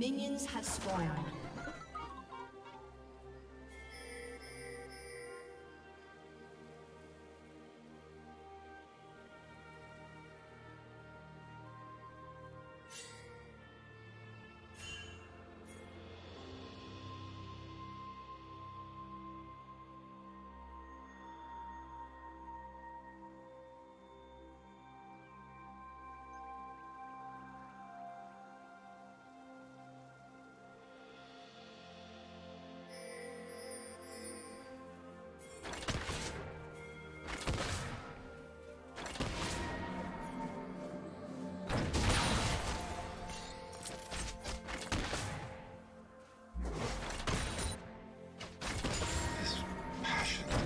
Minions have spawned.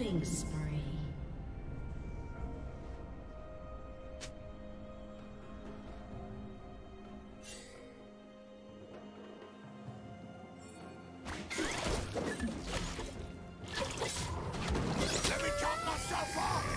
Killing spree. Let me chop myself off!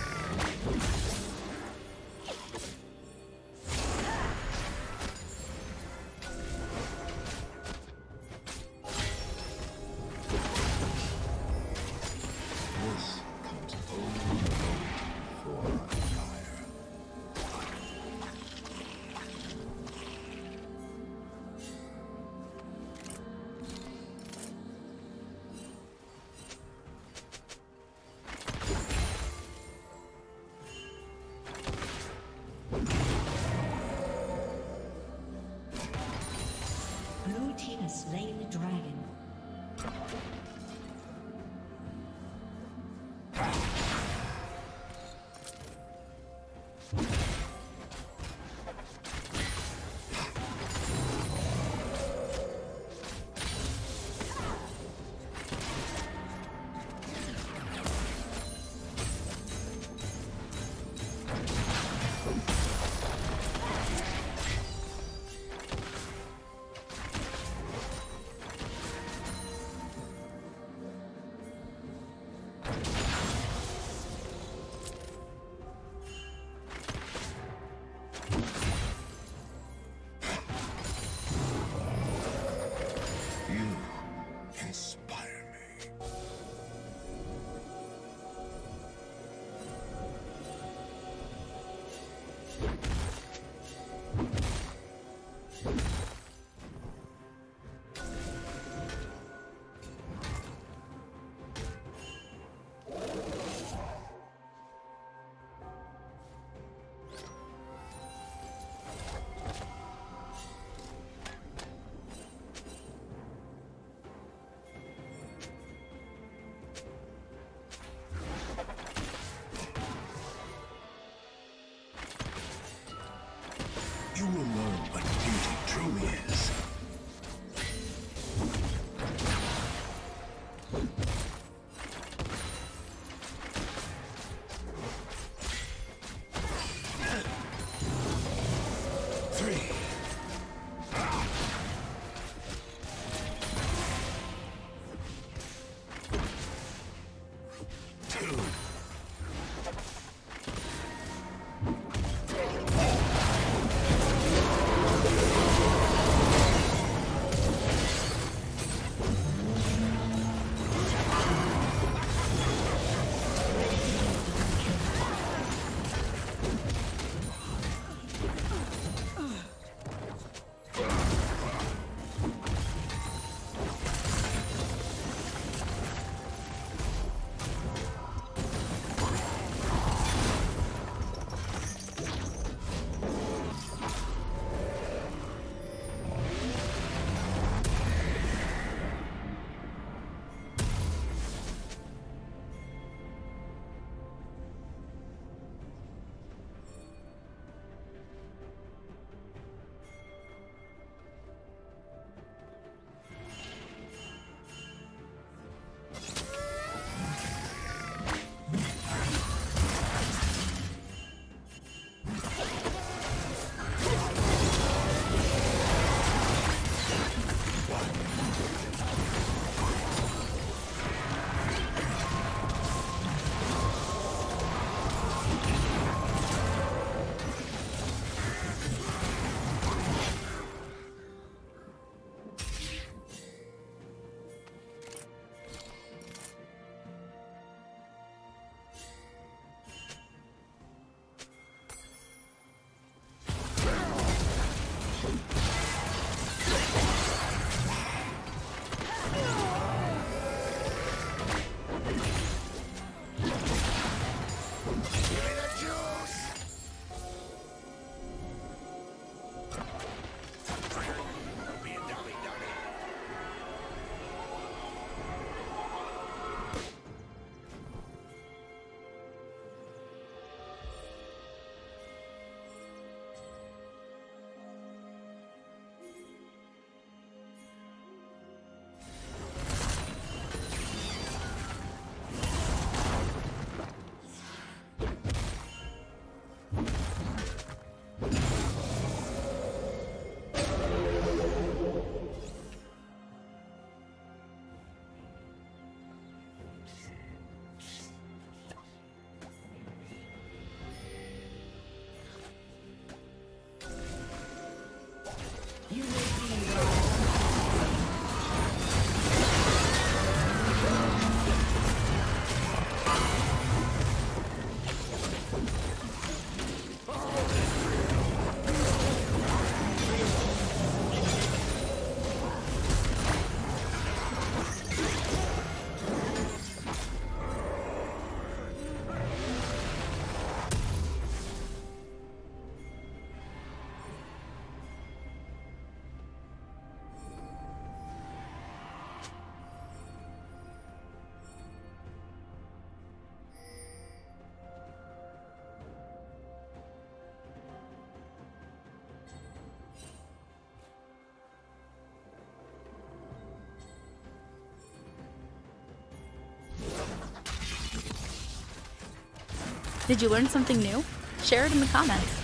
Did you learn something new? Share it in the comments.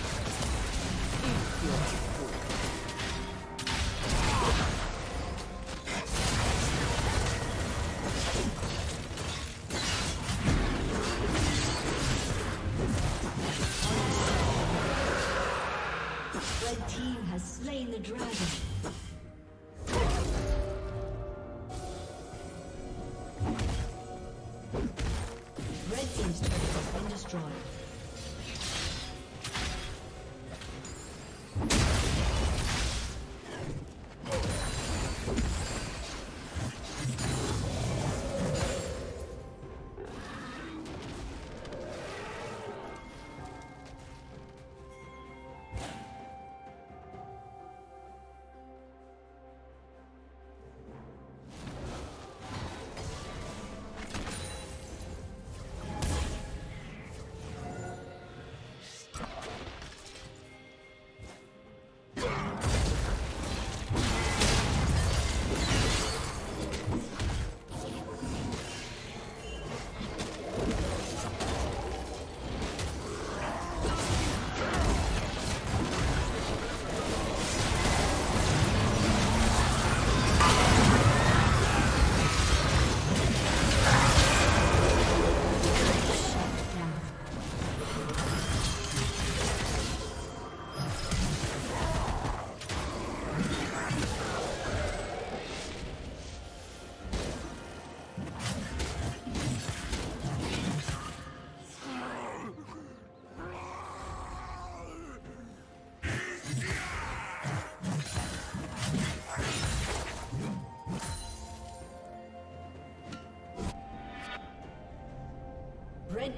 Red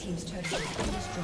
Team's turret has been destroyed.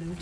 Blue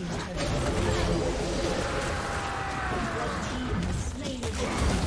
team's turret has been destroyed. Red team has slain the dragon.